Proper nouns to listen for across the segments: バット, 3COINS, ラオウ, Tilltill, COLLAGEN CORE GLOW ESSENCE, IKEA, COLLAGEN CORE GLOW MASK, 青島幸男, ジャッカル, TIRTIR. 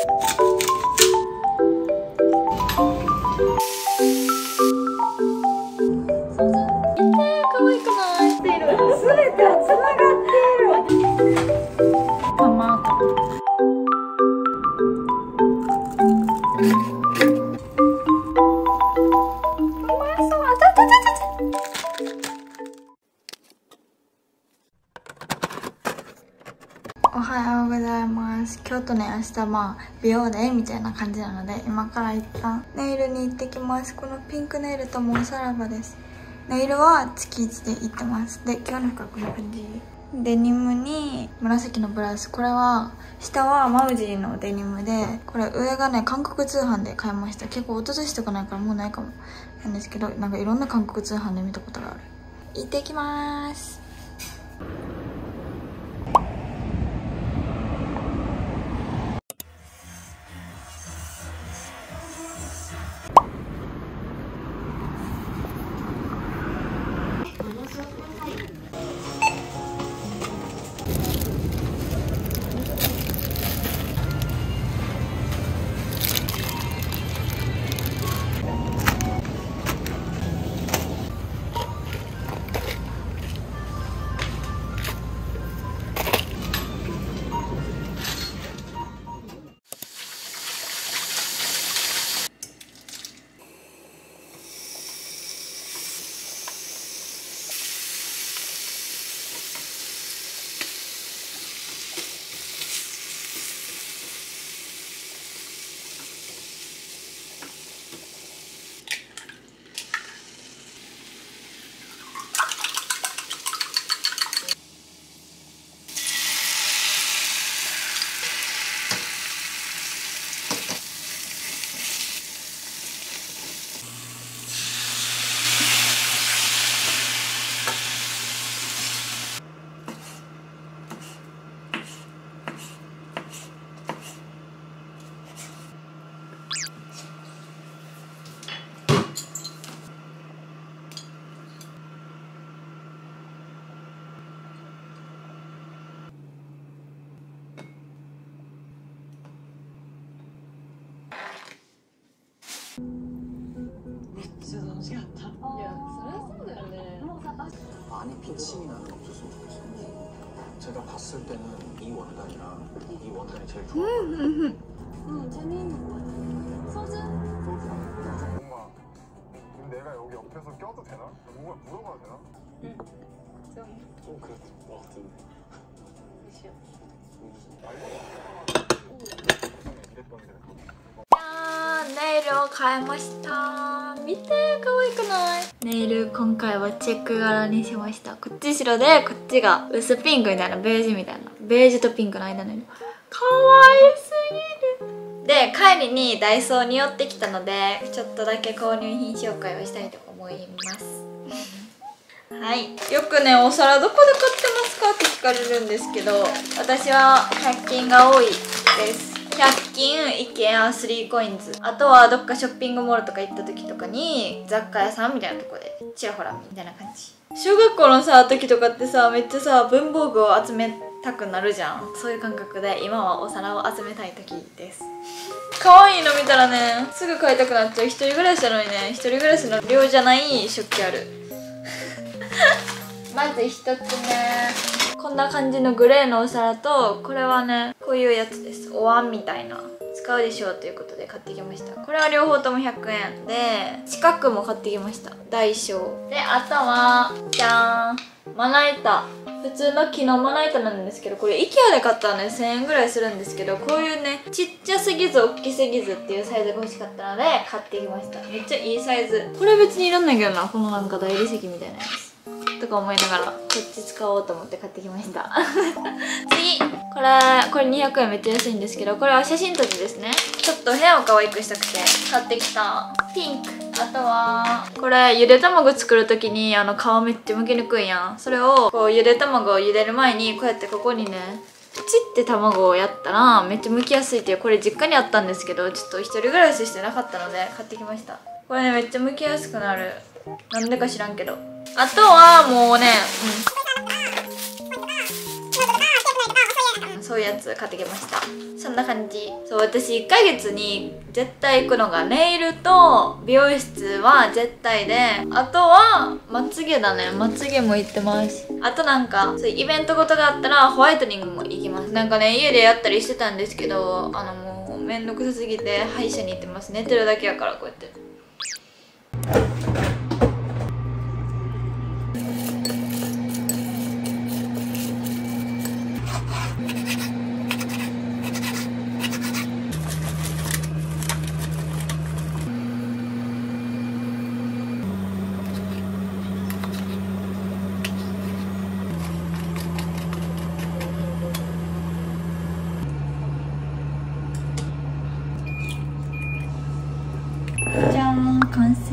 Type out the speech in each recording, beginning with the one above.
おはようございます。今日とね、明日美容デーみたいな感じなので、今から一旦ネイルに行ってきます。このピンクネイルともおさらばです。ネイルは月1で行ってます。で、今日の服はこんな感じ。デニムに紫のブラウス、これは下はマウジーのデニムで、これ上がね、韓国通販で買いました。結構一昨年とかないからもうないかもなんですけど、なんかいろんな韓国通販で見たことがある。行ってきます。빈틈이 나는 없었으면 좋겠어요. 제가 봤을 때는 이 원단이랑 이 원단이 제일 좋아하는 것 같아요. 재미있는 소주? 소주? 엄마, 그럼 내가 여기 옆에서 껴도 되나? 뭔가 물어봐도 되나? 응, 좀 그럴 것 같은데. 미션. 짠! 내일을 가야마시타. 見て、可愛くない？ネイル今回はチェック柄にしました。こっち白で、こっちが薄ピンクみたいな、ベージュみたいな、ベージュとピンクの間の色。可愛すぎる。で、帰りにダイソーに寄ってきたので、ちょっとだけ購入品紹介をしたいと思います。はい、よくね、お皿どこで買ってますかって聞かれるんですけど、私は100均が多いです。100均、IKEA、3COINS、あとはどっかショッピングモールとか行った時とかに雑貨屋さんみたいなとこでちらほらみたいな感じ。小学校のさ時とかってさ、めっちゃさ文房具を集めたくなるじゃん。そういう感覚で今はお皿を集めたい時です。可愛いの見たらね、すぐ買いたくなっちゃう。一人暮らしなのにね、一人暮らしの量じゃない食器ある。まず一つ目、こんな感じのグレーのお皿と、これはね、こういうやつです。お椀みたいな、使うでしょうということで買ってきました。これは両方とも100円で、四角も買ってきました。大小で、あとはじゃーん、まな板。普通の木のまな板なんですけど、これ IKEA で買ったらね、1000円ぐらいするんですけど、こういうね、ちっちゃすぎず大きすぎずっていうサイズが欲しかったので買ってきました。めっちゃいいサイズ。これ別にいらんないけどな、このなんか大理石みたいなやつとか思いながら、こっち使おうと思って買ってきました。次、これ200円、めっちゃ安いんですけど、これは写真撮りですね。ちょっと部屋を可愛くしたくて買ってきたピンク。あとはこれ、ゆで卵作る時に皮めっちゃ剥きにくいやん。それをこう、ゆで卵を茹でる前にこうやってここにね、プチって卵をやったらめっちゃ剥きやすいっていう、これ実家にあったんですけど、ちょっと一人暮らししてなかったので買ってきました。これね、めっちゃ剥きやすくなる。なんでか知らんけど。あとはもうね、そういうやつ買ってきました。そんな感じ。そう、私1ヶ月に絶対行くのがネイルと美容室は絶対で、あとはまつげだね。まつげも行ってます。あとなんかそうイベントごとがあったらホワイトニングも行きます。なんかね、家でやったりしてたんですけど、もうめんどくさすぎて歯医者に行ってます。寝てるだけやから。こうやって完成。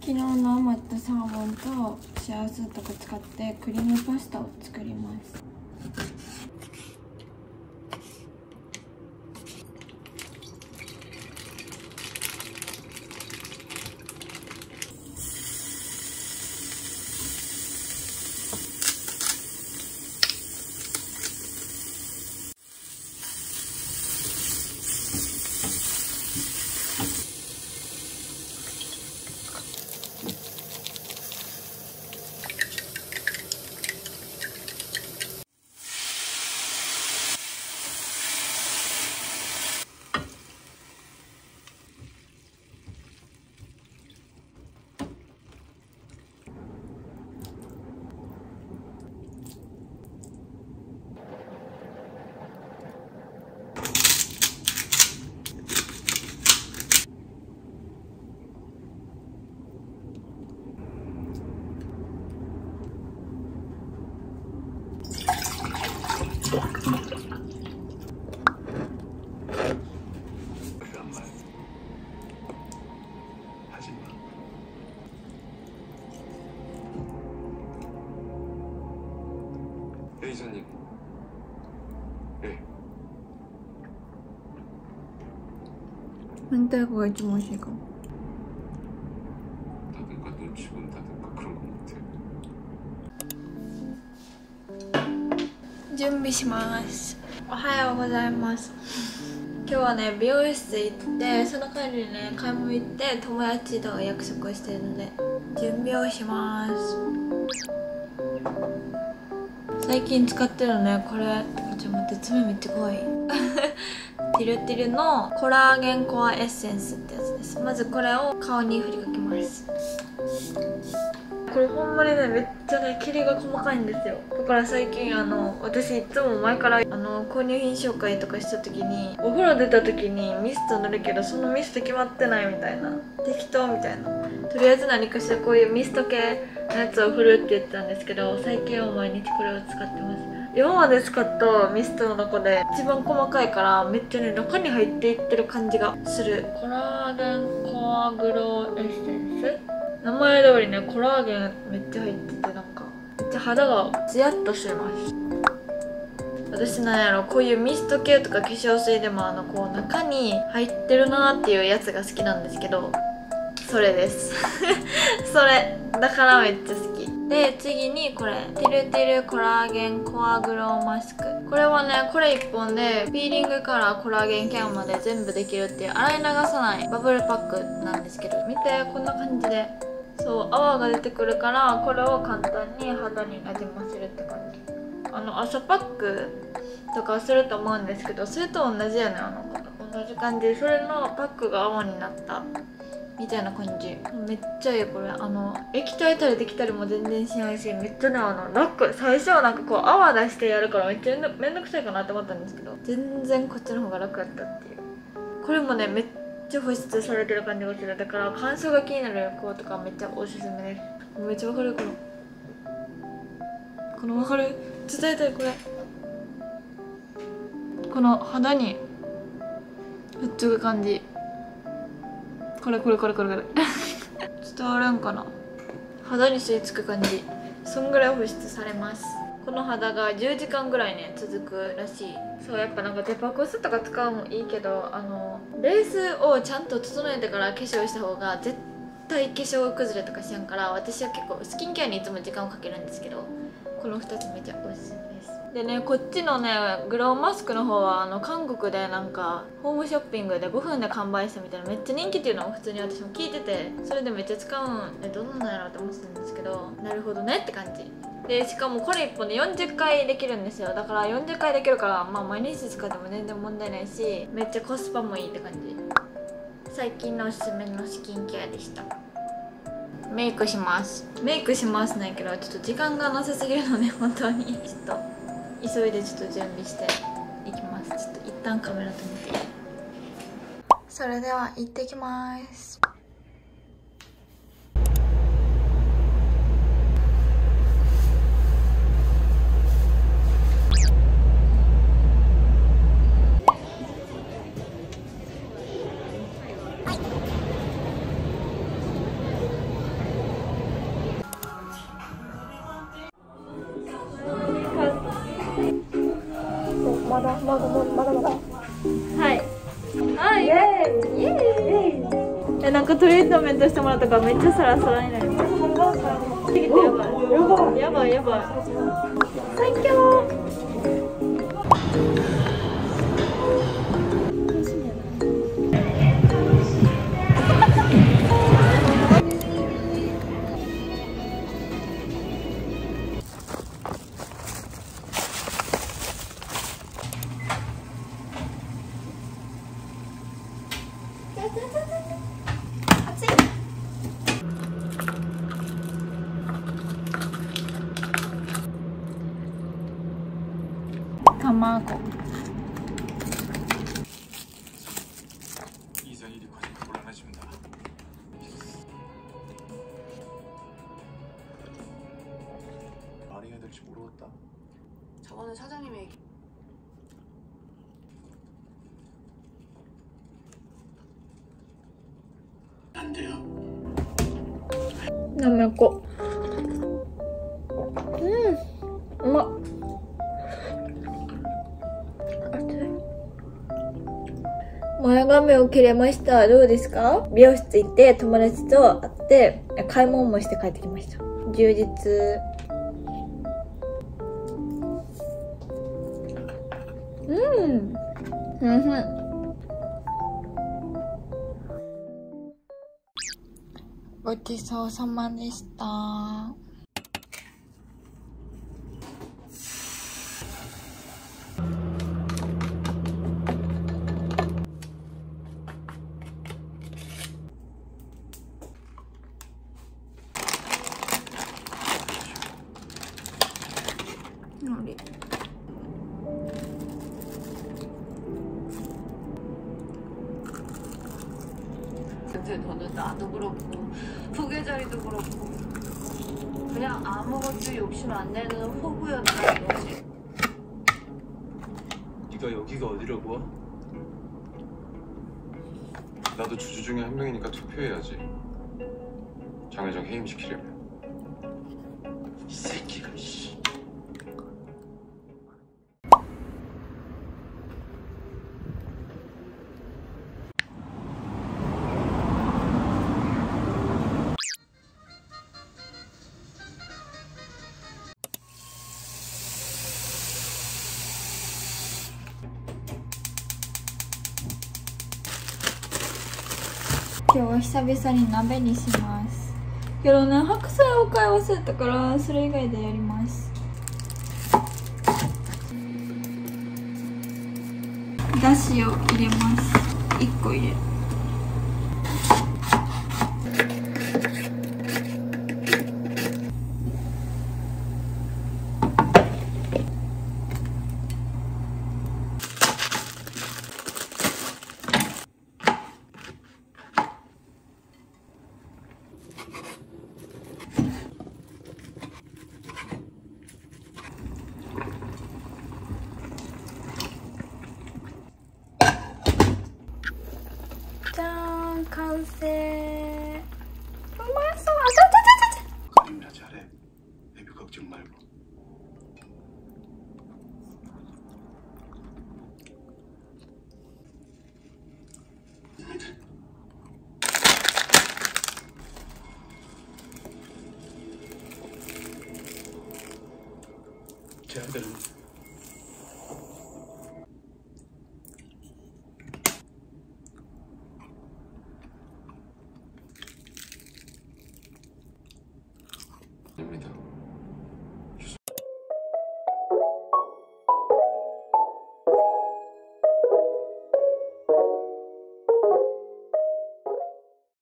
昨日の余ったサーモンとシアースーとか使ってクリームパスタを作ります。레이저님, 네. 멘탈고가 좀 오시고. 다든가 눈치 본다든가 그런 거 못해. 준비します。おはようございます。今日はね、美容室行って、その帰りにね、買い物行って、友達と約束してるので、準備をします。最近使ってるね、これ。ちょっと待って、爪めっちゃ可愛い。ティルティルのコラーゲンコアエッセンスってやつです。まずこれを顔に振りかけます。これほんまにね、めっちゃね、霧が細かいんですよ。だから最近私いつも前から購入品紹介とかした時に、お風呂出た時にミスト塗るけど、そのミスト決まってないみたいな、適当みたいな、とりあえず何かしらこういうミスト系のやつを振るって言ってたんですけど、最近は毎日これを使ってます。今まで使ったミストの中で一番細かいから、めっちゃね、中に入っていってる感じがする。コラーゲンコアグローエッセンス、名前通りね、コラーゲンめっちゃ入ってて、なんかめっちゃ肌がツヤっとしてます。私なんやろ、こういうミスト系とか化粧水でもこう中に入ってるなーっていうやつが好きなんですけど、それです。それだからめっちゃ好きで、次にこれてるてるコラーゲンコアグローマスク。これはね、これ1本でピーリングからコラーゲンケアまで全部できるっていう、洗い流さないバブルパックなんですけど、見てこんな感じで、そう泡が出てくるから、これを簡単に肌になじませるって感じ。朝パックとかすると思うんですけど、それと同じやね、同じ感じ。それのパックが泡になったみたいな感じ。めっちゃいいこれ。液体たりできたりも全然しないし、めっちゃね、楽。最初はなんかこう泡出してやるからめっちゃめんどくさいかなって思ったんですけど、全然こっちの方が楽だったっていう。これもね、めっめっちゃ保湿されてる感じがする。だから乾燥が気になる子とかめっちゃおすすめです。めっちゃわかる、このわかる、伝えたい。これこの肌にくっつく感じ、これ伝わるんかな。肌に吸い付く感じ、そんぐらい保湿されます。この肌が10時間ぐらいね続くらしい。そう、やっぱなんかデパコスとか使うもいいけど、ベースをちゃんと整えてから化粧した方が絶対化粧崩れとかしやんから、私は結構スキンケアにいつも時間をかけるんですけど、この2つめちゃおすすめです。でね、こっちのねグロウマスクの方は韓国でなんかホームショッピングで5分で完売したみたいな、めっちゃ人気っていうのを普通に私も聞いてて、それでめっちゃ使うんでどうなんだろうって思ってたんですけど、なるほどねって感じで、しかもこれ1本で40回できるんですよ。だから40回できるから、まあ、毎日使っても全然問題ないし、めっちゃコスパもいいって感じ。最近のおすすめのスキンケアでした。メイクします。メイクしますないけど、ちょっと時間がなさすぎるので本当にちょっと急いでちょっと準備していきます。ちょっと一旦カメラ止めて、それでは行ってきます。まだ。はい。あ、イエーイ。イエーイ。なんかトリートメントしてもらったからめっちゃサラサラになります。やばい。最強。저거는 사장님의 얘기. 안 돼요. 너무 맵고. 엄마.前髪を切れました。どうですか？美容室行って友達と会って買い物もして帰ってきました。充実。ごちそうさまでした。のり저는 나도 그렇고 후계자리도 그렇고 그냥 아무것도 욕심 안 내는 호구였다는 거지. 네가 여기가 어디려고? 나도 주주 중에 한 명이니까 투표해야지. 장혜정 해임시키려면. 이 새끼가 씨.今日は久々に鍋にしますけどね、白菜を買い忘れたからそれ以外でやります。だしを入れます。1個入れる。完成。うまそう。あ、ちょちょちょちょ。